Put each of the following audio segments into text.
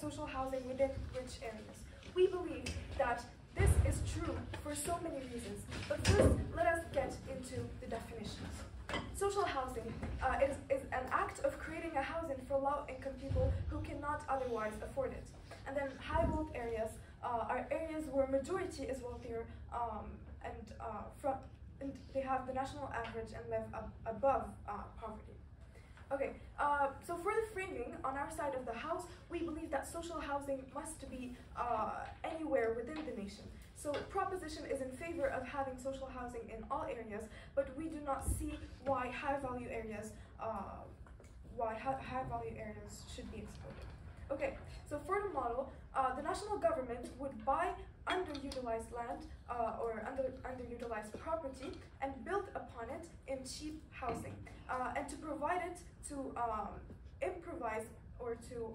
social housing within rich areas. We believe that this is true for so many reasons, but first let us get into the definitions. Social housing is an act of creating a housing for low-income people who cannot otherwise afford it. And then high-wealth areas are areas where majority is wealthier and they have the national average and live above poverty. Okay, so for the framing on our side of the house, we believe that social housing must be anywhere within the nation. So proposition is in favor of having social housing in all areas, but we do not see why high value areas should be excluded. Okay, so for the model, the national government would buy underutilized land or underutilized property and build upon it in cheap housing, and to provide it to improvise or to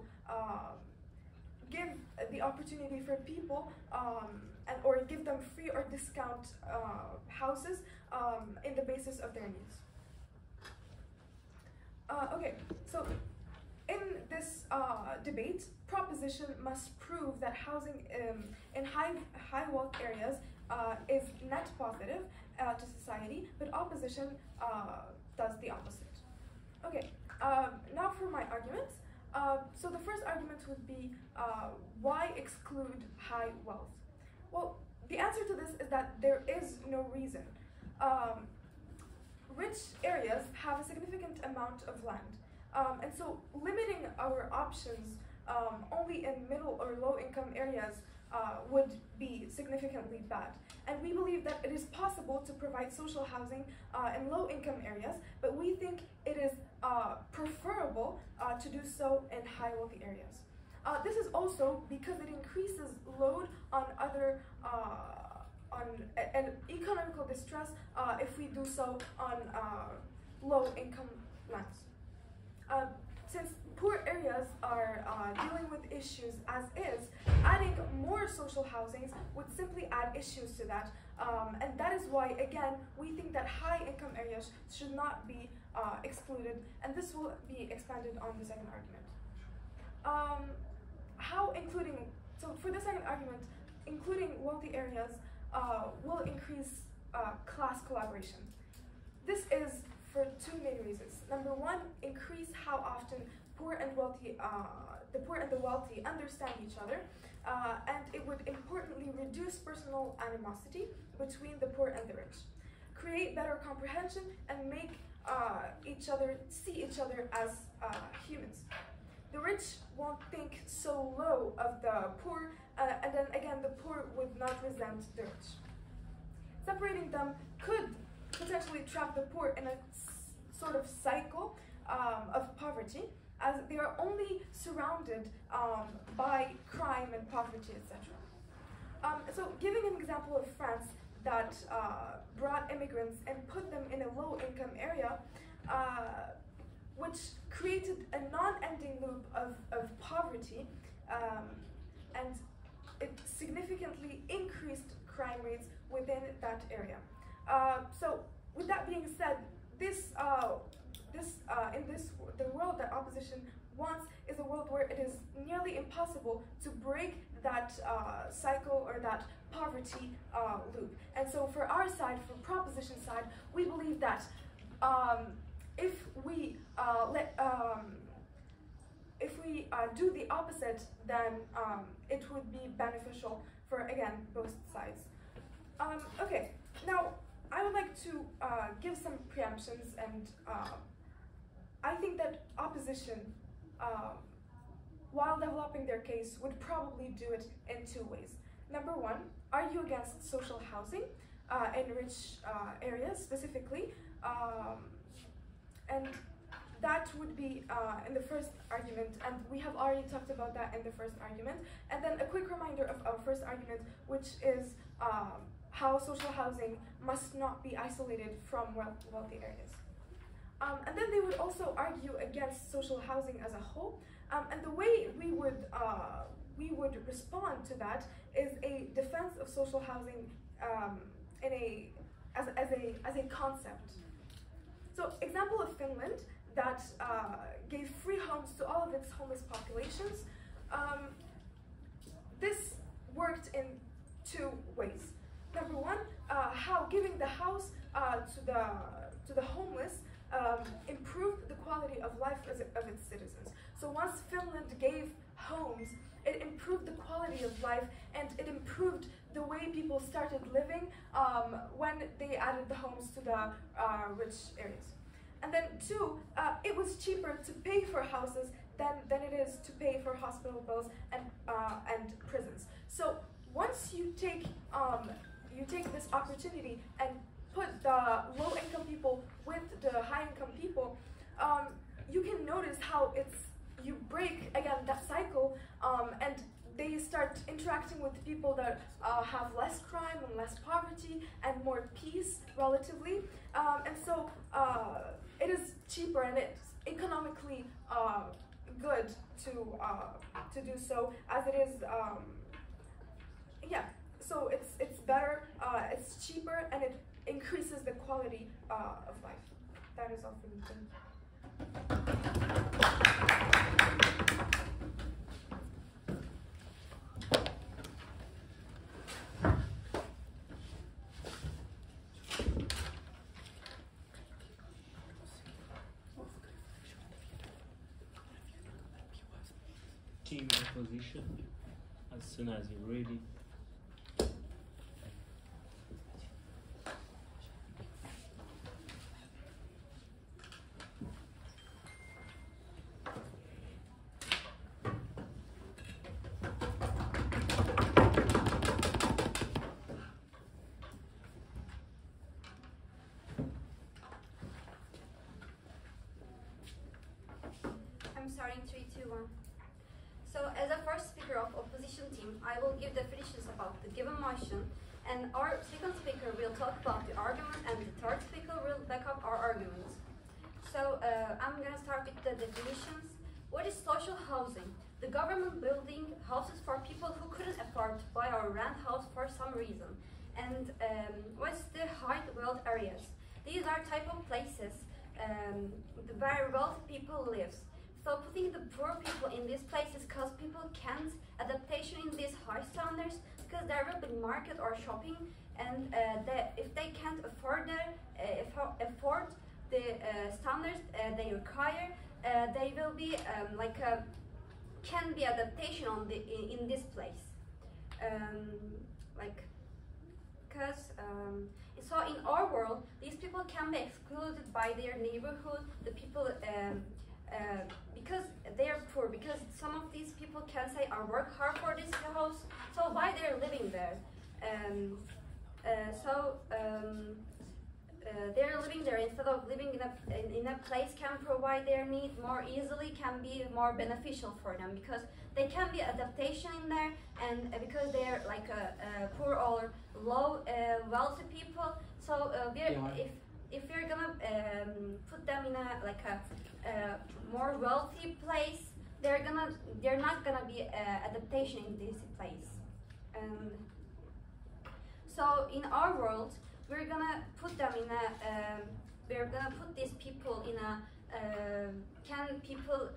give the opportunity for people or give them free or discount houses in the basis of their needs. Okay, so in this debate, proposition must prove that housing in high-wealth areas is net positive to society, but opposition does the opposite. Okay, now for my arguments. So the first argument would be, why exclude high wealth? Well, the answer to this is that there is no reason. Rich areas have a significant amount of land. And so limiting our options only in middle or low income areas would be significantly bad. And we believe that it is possible to provide social housing in low income areas, but we think it is preferable to do so in high wealthy areas. This is also because it increases load on other and economical distress if we do so on low income lands. Since poor areas are dealing with issues as is, adding more social housings would simply add issues to that, and that is why, again, we think that high-income areas should not be excluded, and this will be expanded on the second argument. For the second argument, including wealthy areas will increase class collaboration. This is for two main reasons. Number one, increase how often the poor and the wealthy understand each other, and it would importantly reduce personal animosity between the poor and the rich, create better comprehension, and make see each other as humans. The rich won't think so low of the poor, and then again, the poor would not resent the rich. Separating them could potentially trap the poor in a sort of cycle of poverty, as they are only surrounded by crime and poverty, etc. So giving an example of France that brought immigrants and put them in a low-income area, which created a non-ending loop of poverty, and it significantly increased crime rates within that area. So with that being said, the world that opposition wants is a world where it is nearly impossible to break that cycle or that poverty loop. And so for our side, for proposition side, we believe that if we do the opposite, then it would be beneficial for, again, both sides. Okay, now I would like to give some preemptions, and I think that opposition, while developing their case, would probably do it in two ways. Number one, argue against social housing in rich areas specifically, and that would be in the first argument, and we have already talked about that in the first argument. And then a quick reminder of our first argument, which is how social housing must not be isolated from wealthy areas. And then they would also argue against social housing as a whole. And the way we would respond to that is a defense of social housing as a concept. So, example of Finland that gave free homes to all of its homeless populations. This worked in two ways. Number one, how giving the house to the homeless improved the quality of life of its citizens. So once Finland gave homes, it improved the quality of life, and it improved the way people started living when they added the homes to the rich areas. And then two, it was cheaper to pay for houses than it is to pay for hospital bills and prisons. So once you take this opportunity and put the low-income people with the high-income people, you can notice how you break again that cycle, and they start interacting with people that have less crime and less poverty and more peace relatively, and so it is cheaper and it's economically good to do so as it is. Yeah, so it's better, it's cheaper, and it increases the quality of life. That is all for me. Keep the position as soon as you're ready. Starting 3, 2, 1. So as a first speaker of opposition team, I will give definitions about the given motion, and our second speaker will talk about the argument, and the third speaker will back up our arguments. So I'm going to start with the definitions. What is social housing? The government building houses for people who couldn't afford to buy or rent house for some reason. And what's the high wealth areas? These are type of places where wealthy people live. So putting the poor people in these places cause people can't adaptation in these high standards, because there will be market or shopping, and if they can't afford the standards they require, they will be can be adaptation on in this place, so in our world these people can be excluded by their neighborhood, the people. Because they are poor, because some of these people can say, I work hard for this house, so why they're living there? They're living there instead of living in a place can provide their need more easily, can be more beneficial for them, because they can be adaptation in there, and because they're like a poor or low wealthy people. So if we're gonna put them in a more wealthy place, they're not gonna be adaptation in this place. So in our world, we're gonna put these people in a. Can people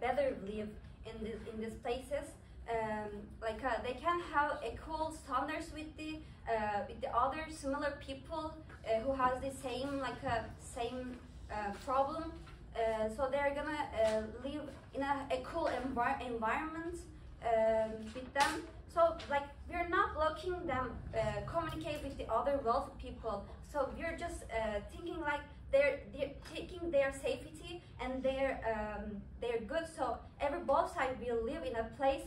better live in these places? They can have equal standards with the other similar people who has the same problem, so they're gonna live in a equal environment with them. So we're not blocking them communicate with the other wealthy people. So we're just thinking they're taking their safety and their good. So both sides will live in a place.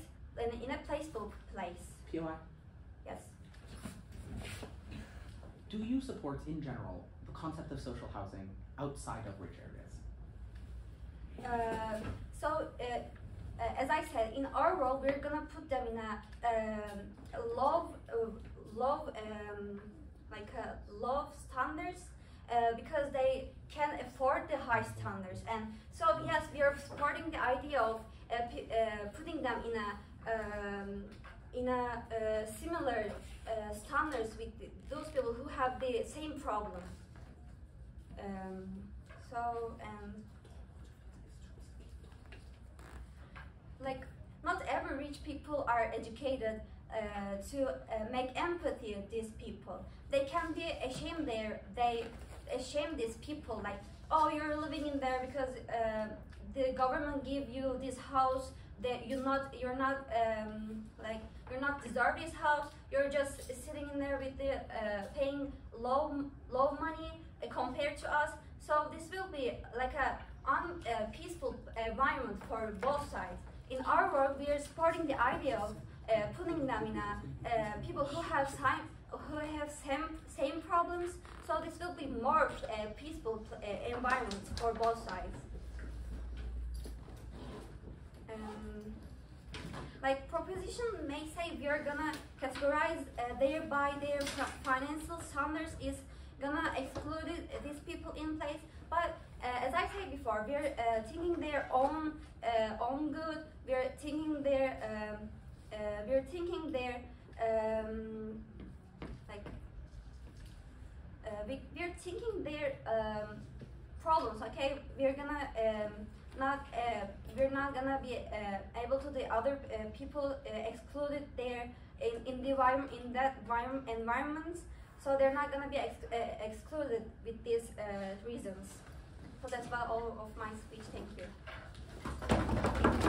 In a placeable place. PY? Yes. Do you support, in general, the concept of social housing outside of rich areas? As I said, in our world, we're gonna put them in low standards, because they can afford the high standards, and so yes, we are supporting the idea of putting them in a. Similar standards with those people who have the same problem. rich people are educated to make empathy with these people. They can be ashamed they shame these people, like, oh, you're living in there because the government give you this house, that you're not deserve this house, you're just sitting in there with the paying low money compared to us. So this will be like a peaceful environment for both sides. In our work, we are supporting the idea of putting them in a, people who have same problems, so this will be more peaceful environment for both sides. Like proposition may say we are gonna categorize thereby their financial standards is gonna exclude these people in place, but as I said before, we are thinking their own good. We are thinking their we're thinking their problems. Okay, we're gonna we're not gonna be able to the other people excluded there in that environments. So they're not gonna be excluded with these reasons. So that's about all of my speech. Thank you.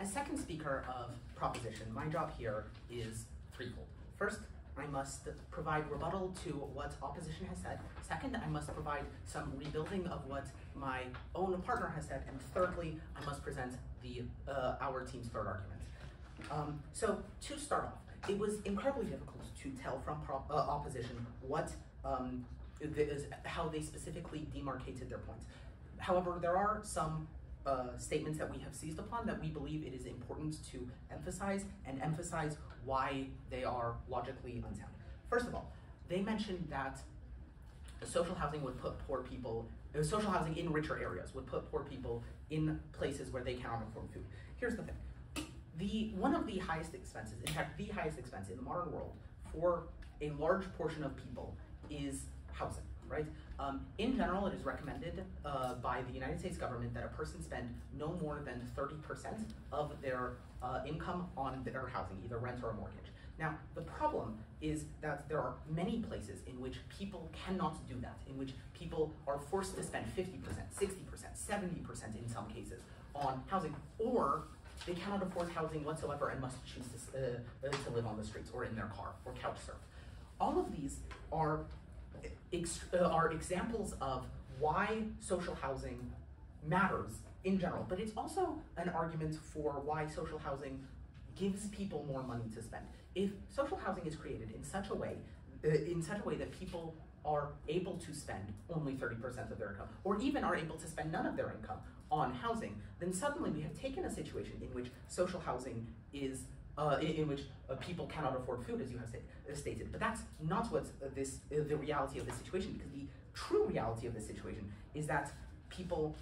As second speaker of proposition, my job here is threefold. First, I must provide rebuttal to what opposition has said. Second, I must provide some rebuilding of what my own partner has said. And thirdly, I must present the our team's third argument. So to start off, it was incredibly difficult to tell from opposition what how they specifically demarcated their points. However, there are some statements that we have seized upon that we believe it is important to emphasize, and emphasize why they are logically unsound. First of all, they mentioned that social housing would put poor people, social housing in richer areas would put poor people in places where they cannot afford food. Here's the thing, one of the highest expenses, in fact the highest expense in the modern world for a large portion of people is housing. Right? In general, it is recommended by the United States government that a person spend no more than 30% of their income on their housing, either rent or a mortgage. Now, the problem is that there are many places in which people cannot do that, in which people are forced to spend 50%, 60%, 70% in some cases on housing, or they cannot afford housing whatsoever and must choose to live on the streets or in their car or couch surf. All of these are examples of why social housing matters in general, but it's also an argument for why social housing gives people more money to spend. If social housing is created in such a way, that people are able to spend only 30% of their income, or even are able to spend none of their income on housing, then suddenly we have taken a situation in which social housing is in which people cannot afford food, as you have stated. But that's not what the reality of the situation, because the true reality of the situation is that people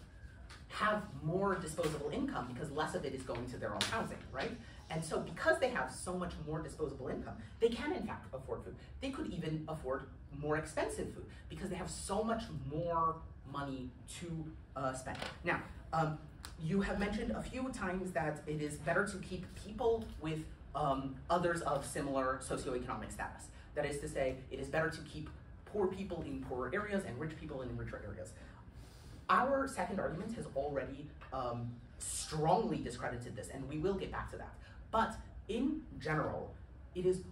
have more disposable income because less of it is going to their own housing, right? And so because they have so much more disposable income, they can in fact afford food. They could even afford more expensive food because they have so much more money to spend. Now, you have mentioned a few times that it is better to keep people with others of similar socioeconomic status. That is to say, it is better to keep poor people in poorer areas and rich people in richer areas. Our second argument has already strongly discredited this, and we will get back to that. But in general, it is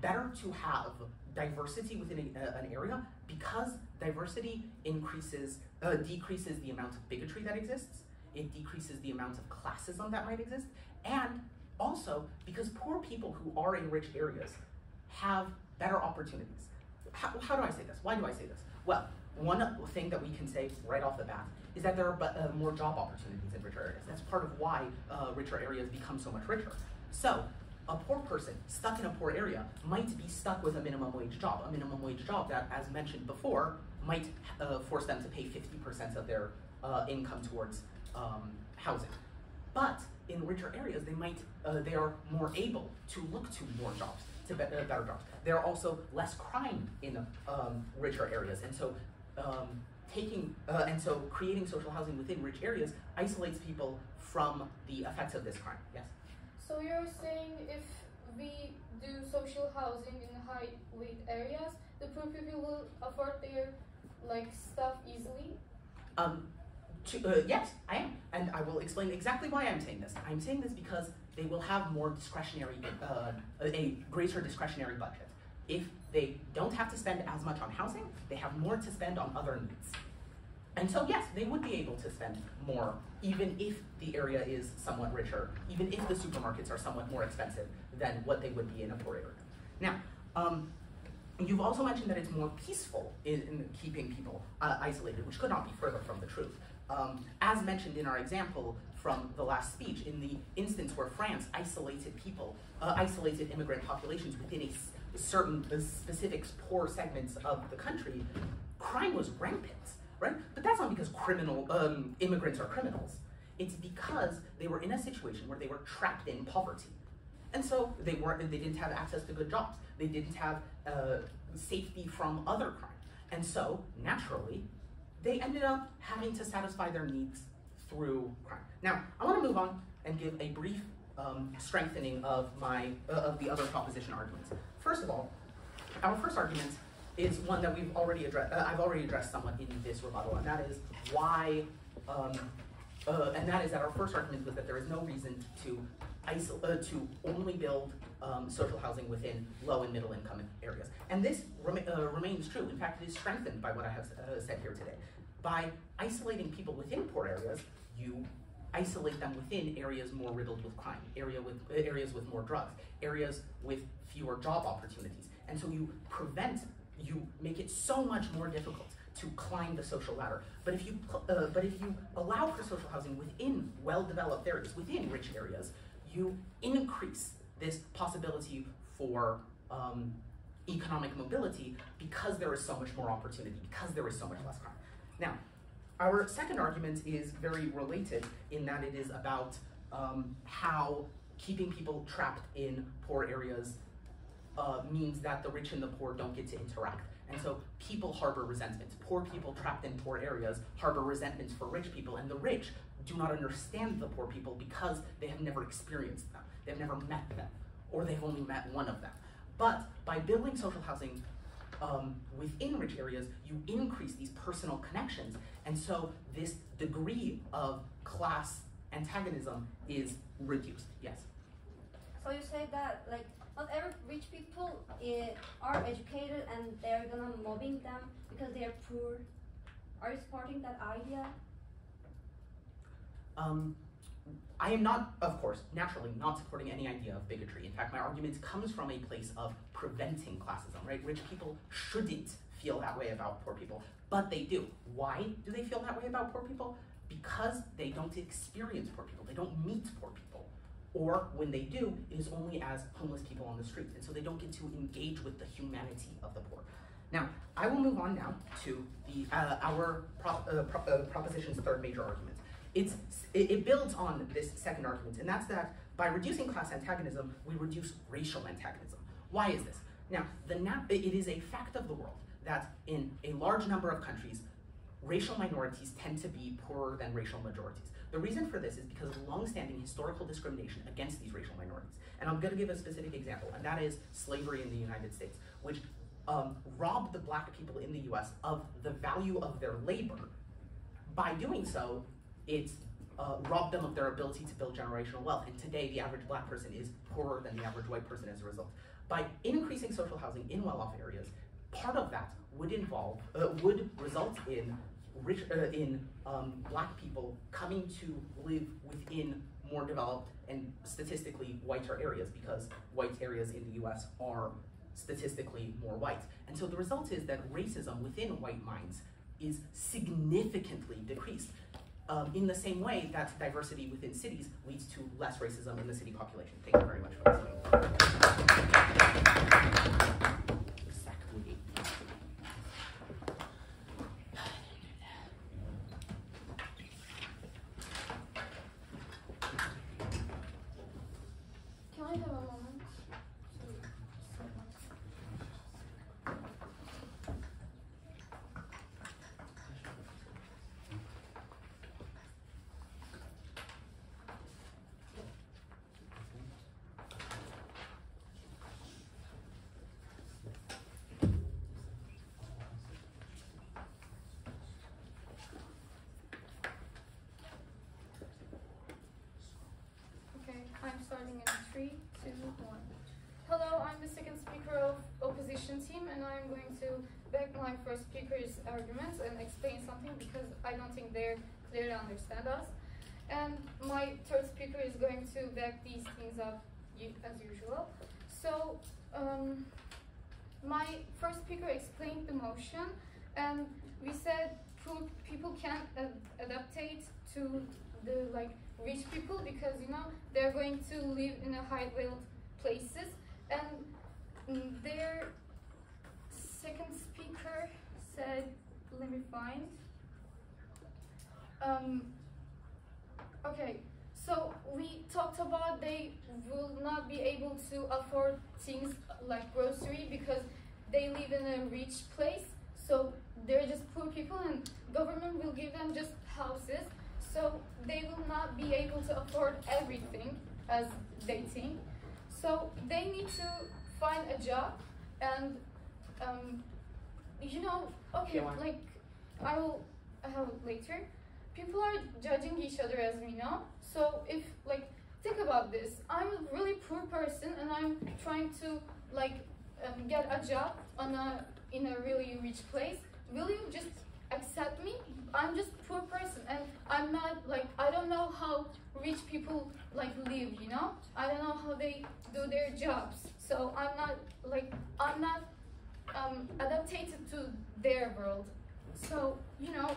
better to have diversity within an area because diversity decreases the amount of bigotry that exists. It decreases the amount of classism that might exist, and also because poor people who are in rich areas have better opportunities. How do I say this? Why do I say this? Well, one thing that we can say right off the bat is that there are more job opportunities in richer areas. That's part of why richer areas become so much richer. So a poor person stuck in a poor area might be stuck with a minimum wage job that, as mentioned before, might force them to pay 50% of their income towards housing. But in richer areas, they are more able to look to more jobs, to better jobs. There are also less crime in richer areas, and so creating social housing within rich areas isolates people from the effects of this crime. Yes. So you're saying if we do social housing in high wage areas, the poor people will afford their stuff easily? Yes, I am, and I will explain exactly why I'm saying this. I'm saying this because they will have more discretionary, a greater discretionary budget. If they don't have to spend as much on housing, they have more to spend on other needs. And so yes, they would be able to spend more, even if the area is somewhat richer, even if the supermarkets are somewhat more expensive than what they would be in a poor area. Now, you've also mentioned that it's more peaceful in keeping people isolated, which could not be further from the truth. As mentioned in our example from the last speech, in the instance where France isolated immigrant populations within a certain specific poor segments of the country, crime was rampant. Right? But that's not because immigrants are criminals. It's because they were in a situation where they were trapped in poverty. And so they didn't have access to good jobs. They didn't have safety from other crime. And so, naturally, they ended up having to satisfy their needs through crime. Now, I want to move on and give a brief strengthening of the other proposition arguments. First of all, our first argument is one that we've already addressed. I've already addressed somewhat in this rebuttal, and that is why. And that is that our first argument was that there is no reason to only build social housing within low and middle income areas, and this remains true. In fact, it is strengthened by what I have said here today. By isolating people within poor areas, you isolate them within areas more riddled with crime, areas with more drugs, areas with fewer job opportunities, and so you prevent. You make it so much more difficult to climb the social ladder. But if you allow for social housing within well-developed areas, within rich areas, you increase this possibility for economic mobility because there is so much more opportunity, because there is so much less crime. Now, our second argument is very related in that it is about how keeping people trapped in poor areas means that the rich and the poor don't get to interact. And so people harbor resentments. Poor people trapped in poor areas harbor resentments for rich people, and the rich do not understand the poor people because they have never experienced them. They've never met them, or they've only met one of them. But by building social housing within rich areas, you increase these personal connections, and so this degree of class antagonism is reduced. Yes? So you say that, not every rich people are educated and they're gonna mobbing them because they're poor. Are you supporting that idea? I am not, of course, naturally not supporting any idea of bigotry. In fact, my argument comes from a place of preventing classism, right? Rich people shouldn't feel that way about poor people, but they do. Why do they feel that way about poor people? Because they don't experience poor people, they don't meet poor people. Or when they do, it is only as homeless people on the street, and so they don't get to engage with the humanity of the poor. Now, I will move on now to our proposition's third major argument. It builds on this second argument, and that's that by reducing class antagonism, we reduce racial antagonism. Why is this? Now, it is a fact of the world that in a large number of countries, racial minorities tend to be poorer than racial majorities. The reason for this is because of long-standing historical discrimination against these racial minorities. And I'm going to give a specific example, and that is slavery in the United States, which robbed the black people in the US of the value of their labor. By doing so, it robbed them of their ability to build generational wealth. And today, the average black person is poorer than the average white person as a result. By increasing social housing in well-off areas, part of that would result in black people coming to live within more developed and statistically whiter areas, because white areas in the US are statistically more white. And so the result is that racism within white minds is significantly decreased. In the same way that diversity within cities leads to less racism in the city population. Thank you very much for listening. Exactly. Can I have a moment? Hello, I'm the second speaker of opposition team, and I'm going to back my first speaker's arguments and explain something because I don't think they clearly understand us. And my third speaker is going to back these things up as usual. So my first speaker explained the motion, and we said people can't adaptate to the rich people because they're going to live in a high-wheeled places. And their second speaker said, let me find. Okay, so we talked about they will not be able to afford things like grocery because they live in a rich place. So they're just poor people and government will give them just houses. So they will not be able to afford everything as they think. So they need to find a job and, okay, I will have it later. People are judging each other, as we know. So if, think about this. I'm a really poor person and I'm trying to, get a job in a really rich place. Will you just accept me? I'm just a poor person and I'm not I don't know how rich people live, I don't know how they do their jobs, so I'm not adapted to their world. So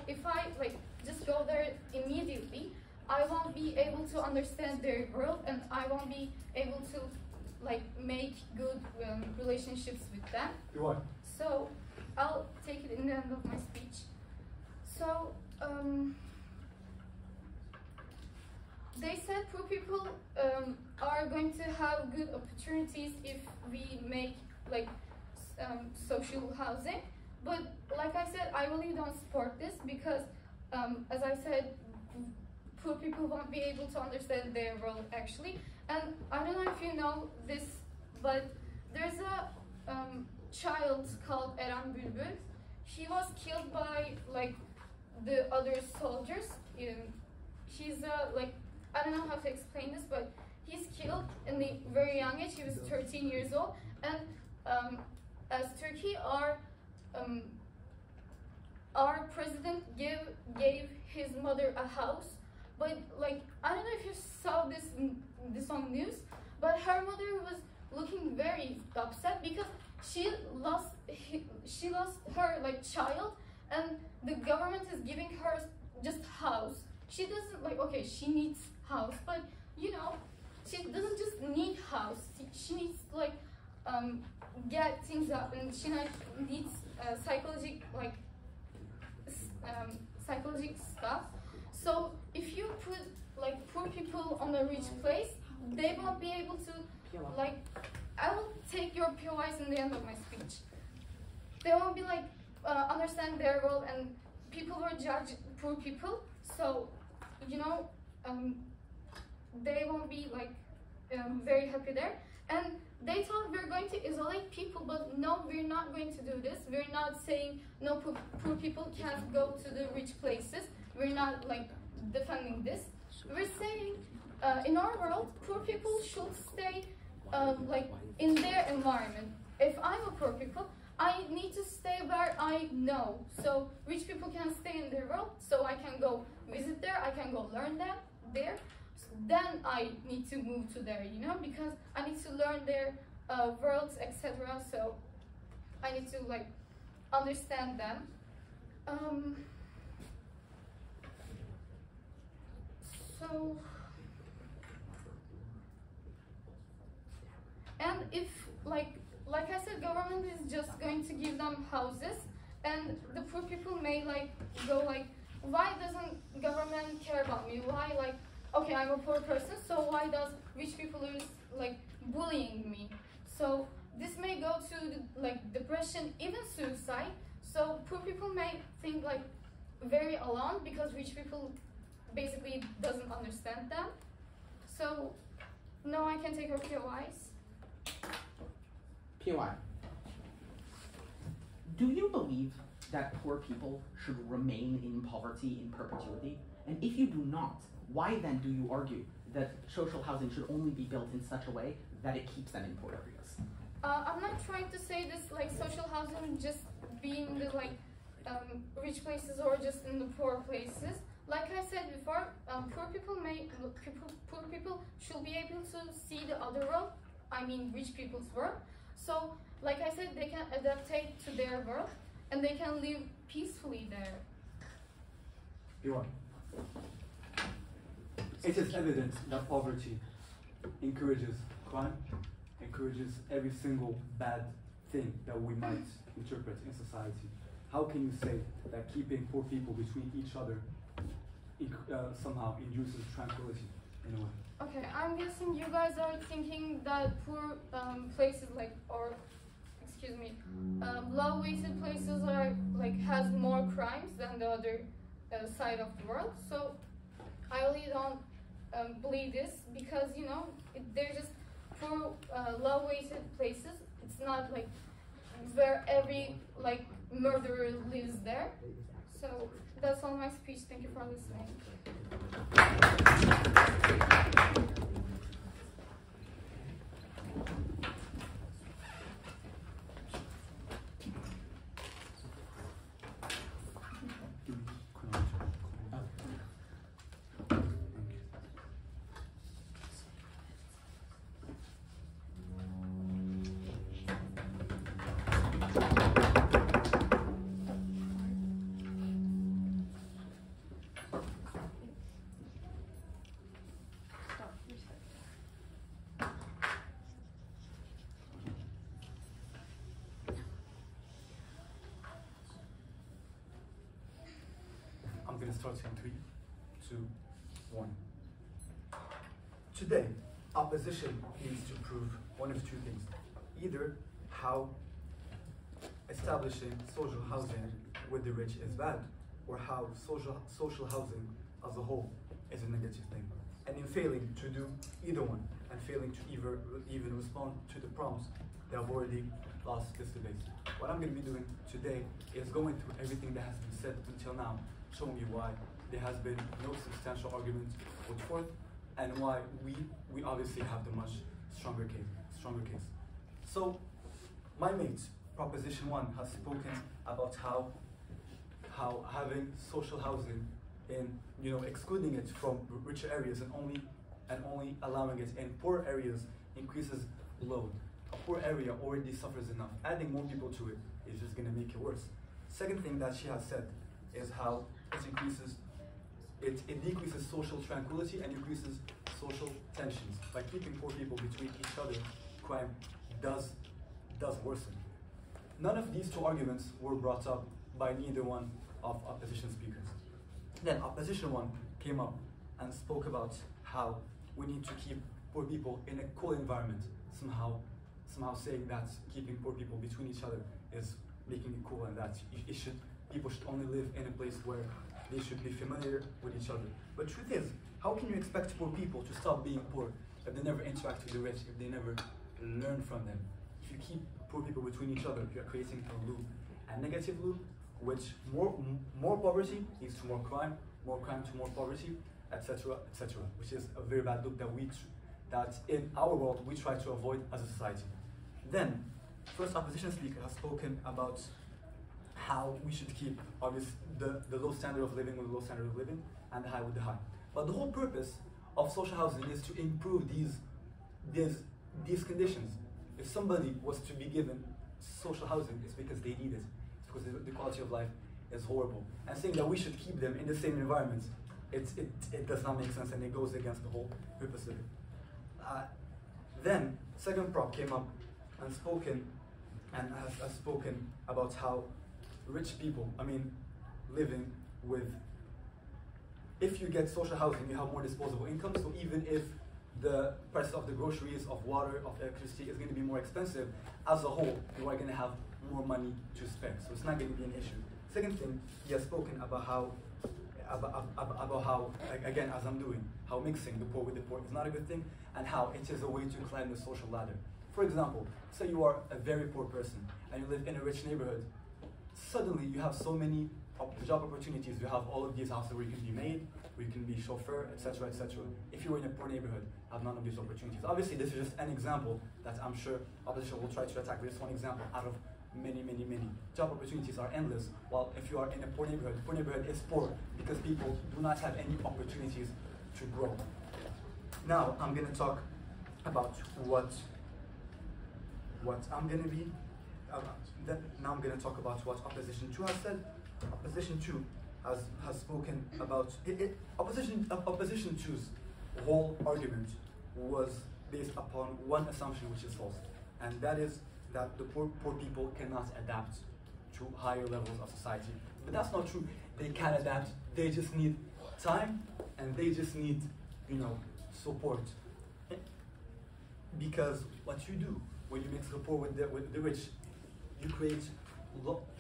if I just go there immediately, I won't be able to understand their world and I won't be able to make good relationships with them. So I'll take it in the end of my speech. So, they said poor people are going to have good opportunities if we make social housing. But like I said, I really don't support this because, as I said, poor people won't be able to understand their world actually. And I don't know if you know this, but there's a child called Eren Bülbül. He was killed by the other soldiers. He's I don't know how to explain this, but he's killed in the very young age. He was 13 years old, and as Turkey, our president gave his mother a house, but I don't know if you saw this on news, but her mother was looking very upset because she lost her child, and the government is giving her just house. She doesn't she needs house, but she doesn't just need house. She needs get things up, and she needs psychological stuff. So if you put poor people on a rich place, they won't be able to I will take your POIs in the end of my speech. They won't be understand their role, and people will judge poor people. So, they won't be very happy there. And they thought we're going to isolate people, but no, we're not going to do this. We're not saying no, poor people can't go to the rich places. We're not defending this. We're saying in our world, poor people should stay in their environment. If I'm a poor people, I need to stay where I know. So rich people can stay in their world, so I can go visit there, I can go learn that there. So then I need to move to there, because I need to learn their worlds, etc. So I need to understand them. So, and if like I said, government is just going to give them houses, and the poor people may go why doesn't government care about me? Why okay, I'm a poor person, so why does rich people is bullying me? So this may go to depression, even suicide. So poor people may think very alone because rich people basically doesn't understand them. So now I can take her POIs. POI. Do you believe that poor people should remain in poverty in perpetuity? And if you do not, why then do you argue that social housing should only be built in such a way that it keeps them in poor areas? I'm not trying to say this social housing just being the rich places or just in the poor places. Like I said before, poor people should be able to see the other world. I mean, rich people's world. So, like I said, they can adaptate to their world and they can live peacefully there. You are. It is evident that poverty encourages crime, encourages every single bad thing that we might interpret in society. How can you say that keeping poor people between each other somehow induces tranquility in a way? Okay, I'm guessing you guys are thinking that poor places low-wage places are has more crimes than the other side of the world. So I really don't believe this because they're just poor low-wage places. It's not where every murderer lives there. So that's all my speech. Thank you for listening. I'm going to start in 3, 2, 1. Today, opposition needs to prove one of two things. Either how establishing social housing with the rich is bad, or how social housing as a whole is a negative thing. And in failing to do either one, and failing to even respond to the prompts, they have already lost this debate. What I'm going to be doing today is going through everything that has been said until now, showing you why there has been no substantial argument put forth, and why we obviously have the much stronger case. So, my mate, Proposition 1, has spoken about how having social housing in excluding it from richer areas and only allowing it in poor areas increases load. A poor area already suffers enough. Adding more people to it is just going to make it worse. Second thing that she has said is how it decreases social tranquility and increases social tensions. By keeping poor people between each other, crime does worsen. None of these two arguments were brought up by neither one of opposition speakers. Then opposition 1 came up and spoke about how we need to keep poor people in a cool environment, somehow saying that keeping poor people between each other is making it cool and that people should only live in a place where they should be familiar with each other. But truth is, how can you expect poor people to stop being poor if they never interact with the rich, if they never learn from them? If you keep poor people between each other, you're creating a loop, a negative loop, which more poverty leads to more crime to more poverty, etc., etc., which is a very bad loop that in our world we try to avoid as a society. Then, first opposition speaker has spoken about how we should keep, obviously, the low standard of living with the low standard of living and the high with the high. But the whole purpose of social housing is to improve these conditions. If somebody was to be given social housing, it's because they need it. It's because the quality of life is horrible. And saying that we should keep them in the same environment It does not make sense, and it goes against the whole hypothesis. Then second prop came up and has spoken about how rich people, I mean, living with, if you get social housing, you have more disposable income. So even if the price of the groceries, of water, of electricity is going to be more expensive, as a whole, you are going to have more money to spend. So it's not going to be an issue. Second thing, he has spoken about how, again, as I'm doing, how mixing the poor with the poor is not a good thing, and how it is a way to climb the social ladder. For example, say you are a very poor person and you live in a rich neighborhood. Suddenly, you have so many job opportunities. You have all of these houses where you can be maid, where you can be chauffeur, etc., etc. If you were in a poor neighborhood, you have none of these opportunities. Obviously, this is just an example that I'm sure opposition will try to attack. But it's one example out of many, many, many. Job opportunities are endless, while if you are in a poor neighborhood is poor because people do not have any opportunities to grow. Now, I'm going to talk about what Opposition 2 has said. Opposition 2 has spoken about it. Opposition 2's whole argument was based upon one assumption, which is false, and that is that the poor people cannot adapt to higher levels of society. But that's not true. They can adapt. They just need time, and they just need, you know, support. Because what you do when you mix the poor with the rich, you create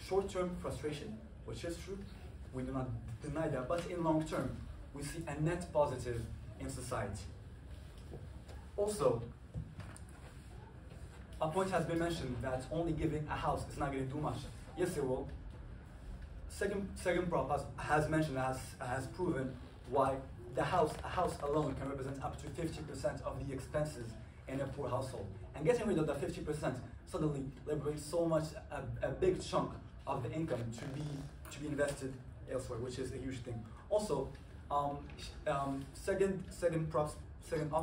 short-term frustration, which is true. We do not deny that. But in long term, we see a net positive in society. Also, a point has been mentioned that only giving a house is not going to do much. Yes, it will. Second prop has mentioned, has proven why a house alone can represent up to 50% of the expenses in a poor household. And getting rid of the 50% suddenly liberates so much, a big chunk of the income to be invested elsewhere, which is a huge thing. Also, second op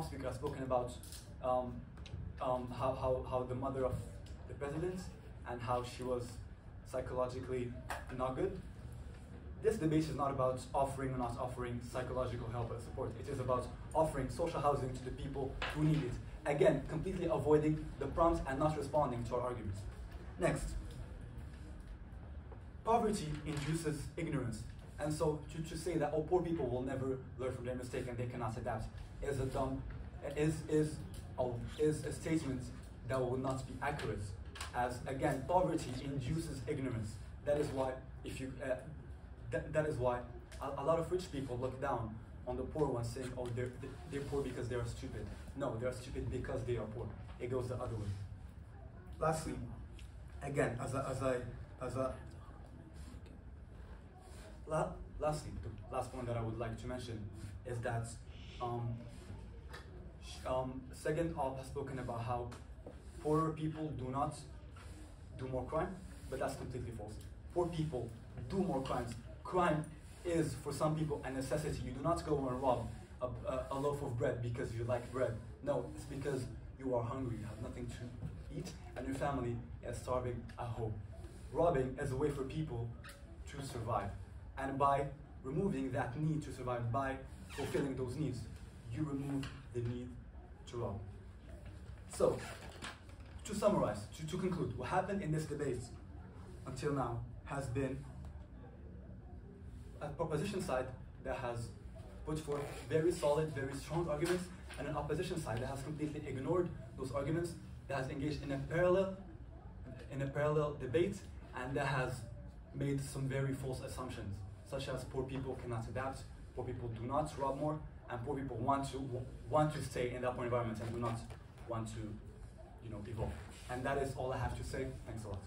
speaker has spoken about how the mother of the president and how she was psychologically not good. This debate is not about offering or not offering psychological help or support. It is about offering social housing to the people who need it. Again, completely avoiding the prompts and not responding to our arguments. Next, poverty induces ignorance. And so to say that, oh, poor people will never learn from their mistake and they cannot adapt is a dumb statement that will not be accurate. As again, poverty induces ignorance. That is why a lot of rich people look down on the poor ones, saying, oh, they're poor because they are stupid. No, they are stupid because they are poor. It goes the other way. Lastly, again, the last point that I would like to mention is that second op has spoken about how poorer people do not do more crime, but that's completely false. Poor people do more crimes. Crime is, for some people, a necessity. You do not go and rob a loaf of bread because you like bread. No, it's because you are hungry, you have nothing to eat, and your family is starving at home. Robbing is a way for people to survive. And by removing that need to survive, by fulfilling those needs, you remove the need to rob. So, to summarize, to conclude, what happened in this debate until now has been a proposition side that has put forth very solid, very strong arguments, and an opposition side that has completely ignored those arguments, that has engaged in a parallel debate, and that has made some very false assumptions, such as poor people cannot adapt, poor people do not rob more, and poor people want to stay in that poor environment and do not want to, you know, evolve. And that is all I have to say. Thanks a lot.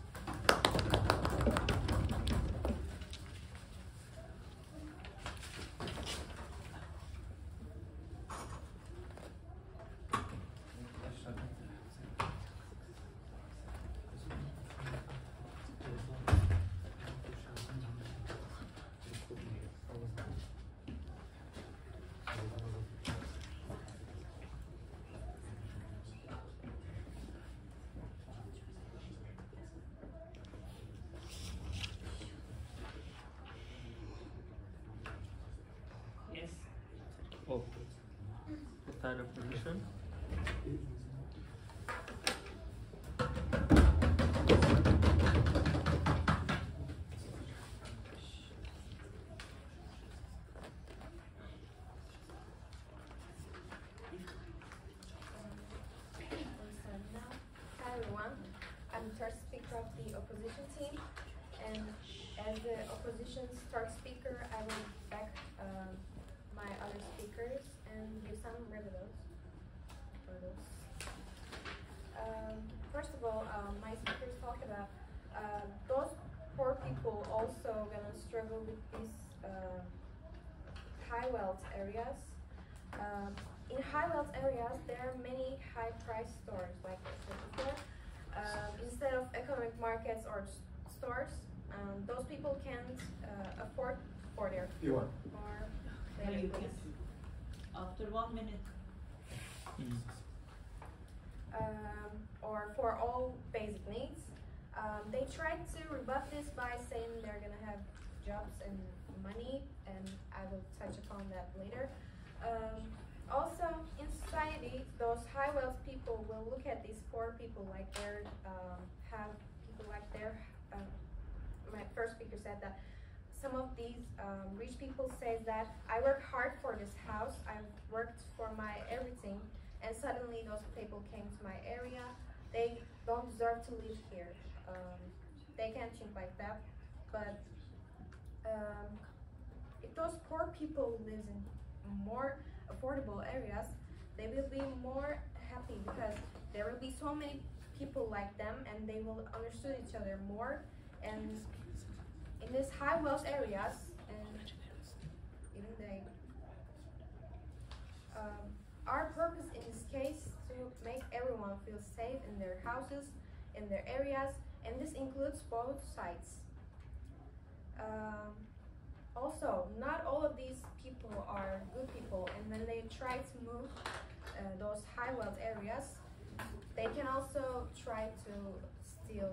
Okay. The third position. Hi everyone, I'm third speaker of the opposition team, and as the opposition's third speaker, I will back my other speakers and do some rebutals. First of all, my speakers talked about those poor people also gonna struggle with these high wealth areas. In high wealth areas, there are many high price stores, like I said before. Instead of economic markets or stores, those people can't afford for their food or their goods. After 1 minute. Or for all basic needs. They tried to rebut this by saying they're gonna have jobs and money, and I will touch upon that later. Also, in society, those high-wealth people will look at these poor people like they're my first speaker said that some of these rich people say that I worked hard for this house, I worked for my everything, and suddenly those people came to my area. They don't deserve to live here. They can't think like that. But if those poor people live in more affordable areas, they will be more happy because there will be so many people like them, and they will understand each other more. And in these high wealth areas, and even they, our purpose in this case to make everyone feel safe in their houses, in their areas, and this includes both sides. Also, not all of these people are good people, and when they try to move those high-wealth areas, they can also try to steal,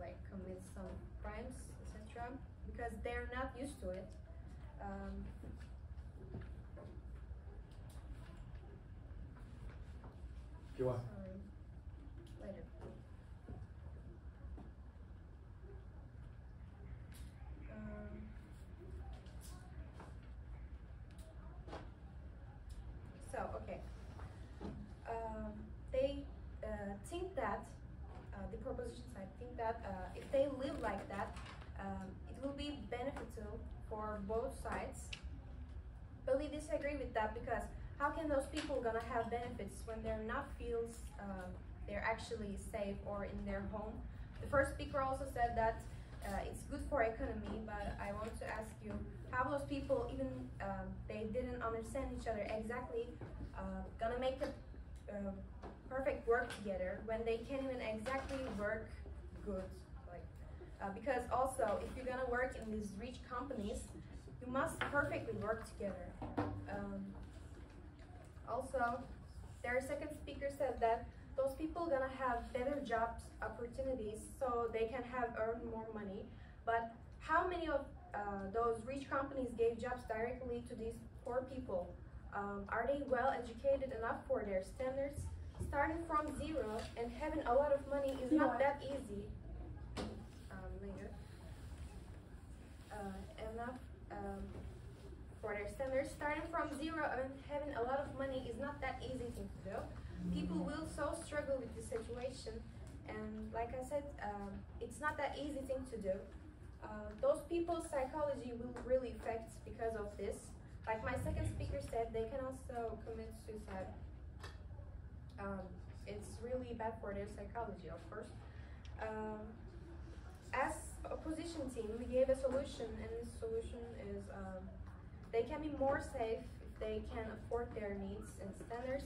like commit some crimes, etc., because they're not used to it. Sorry, later. If they live like that, it will be beneficial for both sides. But we disagree with that, because how can those people gonna have benefits when they're not feels they're actually safe or in their home? The first speaker also said that it's good for economy, but I want to ask you how those people, even they didn't understand each other exactly, gonna make a perfect work together when they can't even exactly work good, like because also if you're gonna work in these rich companies, you must perfectly work together. Also, their second speaker said that those people gonna have better job opportunities, so they can have earned more money. But how many of those rich companies gave jobs directly to these poor people? Are they well educated enough for their standards? Starting from zero and having a lot of money is not that easy. For their standards, starting from zero and having a lot of money is not that easy thing to do. People will so struggle with the situation, and like I said, it's not that easy thing to do. Those people's psychology will really affect because of this. Like my second speaker said, they can also commit suicide. It's really bad for their psychology, of course. As opposition team, we gave a solution, and this solution is they can be more safe if they can afford their needs and standards.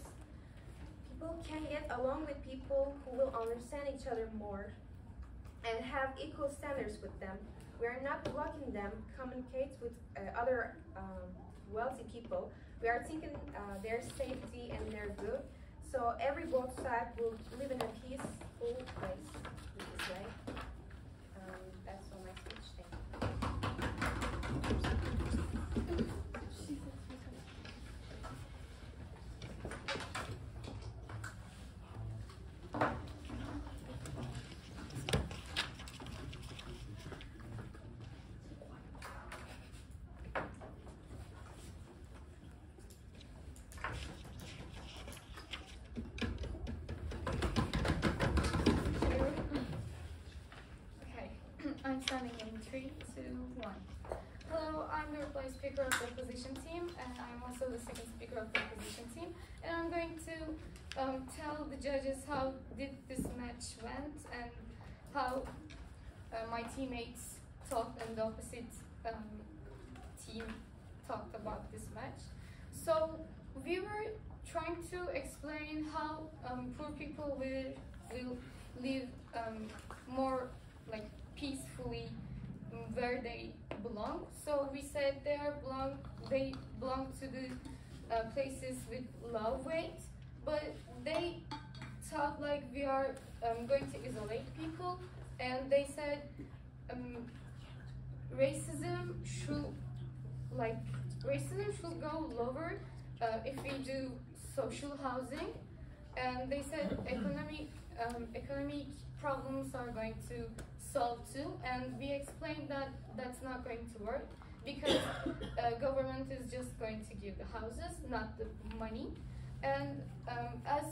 People can get along with people who will understand each other more and have equal standards with them. We are not blocking them communicate with other wealthy people. We are thinking their safety and their good. So every both side will live in a peaceful place with this way. That's all my speech. Thank you. 3, 2, 1. Hello, I'm the reply speaker of the opposition team, and I'm also the second speaker of the opposition team. And I'm going to tell the judges how did this match went and how my teammates talked and the opposite team talked about this match. So we were trying to explain how poor people will live more like peacefully where they belong. So we said they belong to the places with low weight, but they talk like we are going to isolate people, and they said racism should go lower if we do social housing, and they said economic problems are going to solve too, and we explained that that's not going to work because government is just going to give the houses, not the money. And as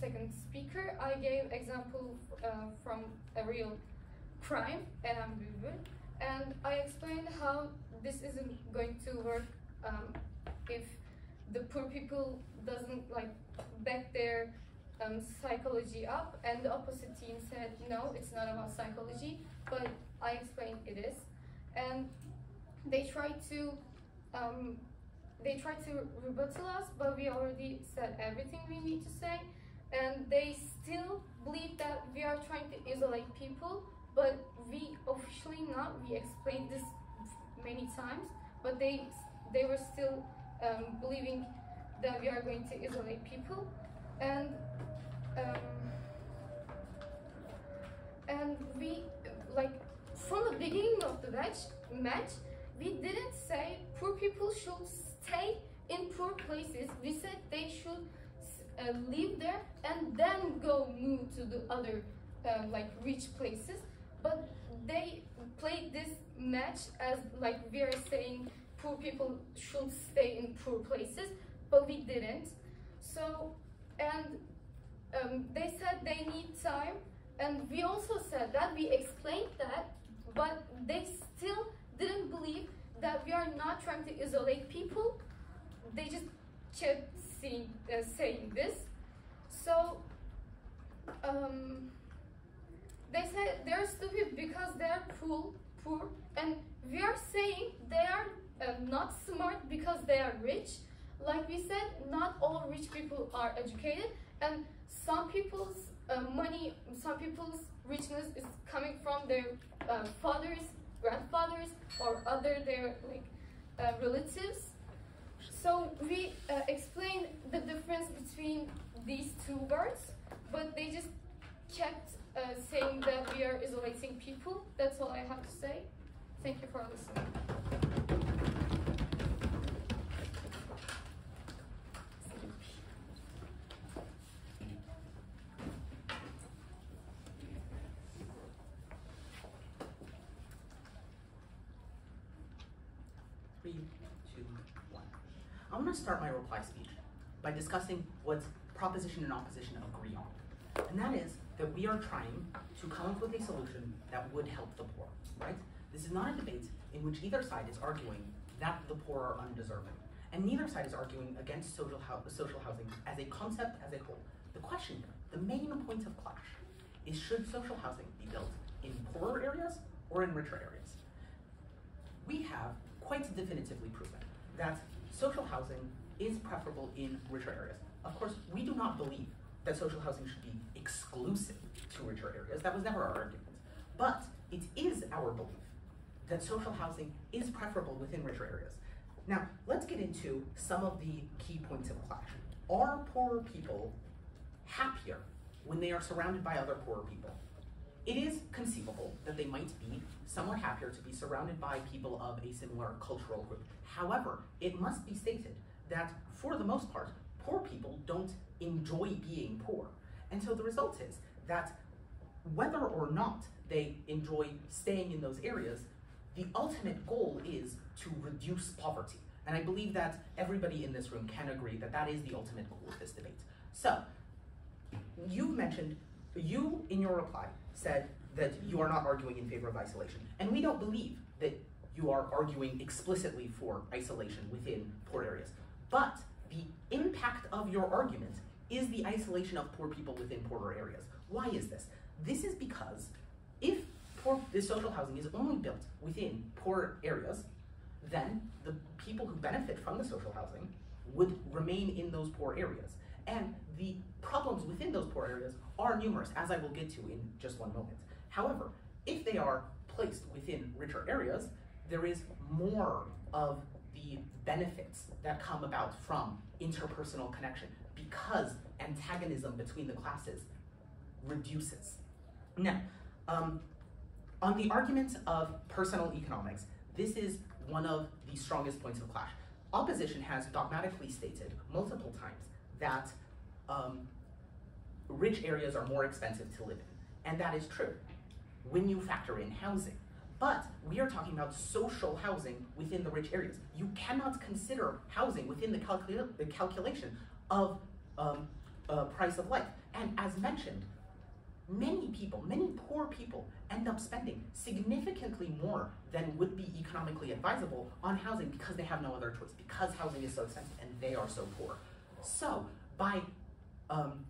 second speaker, I gave example from a real crime, and I explained how this isn't going to work if the poor people doesn't like back their psychology up, and the opposite team said no, it's not about psychology, but I explained it is. And they tried to rebuttal us, but we already said everything we need to say, and they still believe that we are trying to isolate people, but we officially not. We explained this many times, but they were still believing that we are going to isolate people. And we, like, from the beginning of the match, we didn't say poor people should stay in poor places. We said they should live there and then go move to the other like rich places. But they played this match as like we are saying poor people should stay in poor places, but we didn't. So, and they said they need time, and we also said that, we explained that, but they still didn't believe that we are not trying to isolate people. They just kept saying this. So they said they're stupid because they're poor, and we are saying they are not smart because they are rich. Like we said, not all rich people are educated, and some people's money, some people's richness is coming from their fathers, grandfathers, or their like relatives. So we explained the difference between these two words, but they just kept saying that we are isolating people. That's all I have to say. Thank you for listening. I'm going to start my reply speech by discussing what proposition and opposition agree on, and that is that we are trying to come up with a solution that would help the poor, right? This is not a debate in which either side is arguing that the poor are undeserving, and neither side is arguing against social housing as a concept as a whole. The question here, the main point of clash, is should social housing be built in poorer areas or in richer areas? We have quite definitively proven that social housing is preferable in richer areas. Of course, we do not believe that social housing should be exclusive to richer areas. That was never our argument. But it is our belief that social housing is preferable within richer areas. Now, let's get into some of the key points of clash. Are poorer people happier when they are surrounded by other poorer people? It is conceivable that they might be somewhat happier to be surrounded by people of a similar cultural group. However, it must be stated that for the most part, poor people don't enjoy being poor. And so the result is that whether or not they enjoy staying in those areas, the ultimate goal is to reduce poverty. And I believe that everybody in this room can agree that that is the ultimate goal of this debate. So, you mentioned, you in your reply said that you are not arguing in favor of isolation. And we don't believe that you are arguing explicitly for isolation within poor areas. But the impact of your argument is the isolation of poor people within poorer areas. Why is this? This is because if the social housing is only built within poor areas, then the people who benefit from the social housing would remain in those poor areas. And the problems within those poor areas are numerous, as I will get to in just one moment. However, if they are placed within richer areas, there is more of the benefits that come about from interpersonal connection because antagonism between the classes reduces. Now, on the argument of personal economics, this is one of the strongest points of clash. Opposition has dogmatically stated multiple times that rich areas are more expensive to live in, and that is true when you factor in housing. But we are talking about social housing within the rich areas. You cannot consider housing within the calculation of price of life. And as mentioned, many people, many poor people end up spending significantly more than would be economically advisable on housing because they have no other choice, because housing is so expensive and they are so poor. So by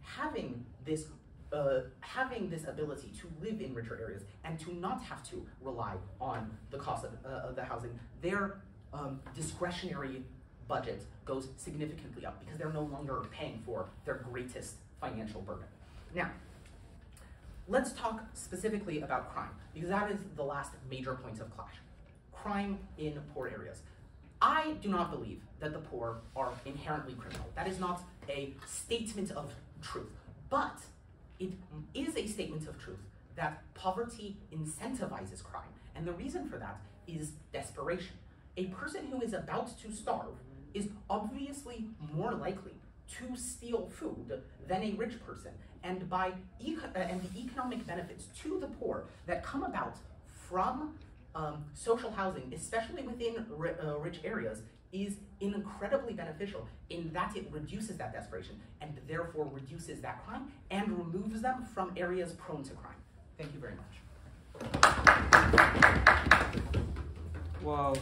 having this ability to live in richer areas and to not have to rely on the cost of the housing, their discretionary budget goes significantly up because they're no longer paying for their greatest financial burden. Now, let's talk specifically about crime, because that is the last major point of clash. Crime in poor areas. I do not believe that the poor are inherently criminal. That is not a statement of truth, but it is a statement of truth that poverty incentivizes crime. And the reason for that is desperation. A person who is about to starve is obviously more likely to steal food than a rich person. And the economic benefits to the poor that come about from social housing, especially within rich areas, is incredibly beneficial in that it reduces that desperation and therefore reduces that crime and removes them from areas prone to crime. Thank you very much. Wow,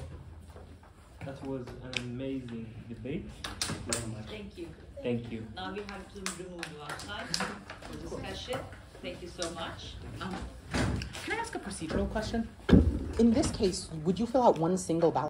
that was an amazing debate. Thank you very much. Thank you. Thank you. Now we have to remove the outside for discussion. Thank you so much. Can I ask a procedural question? In this case, would you fill out one single ballot?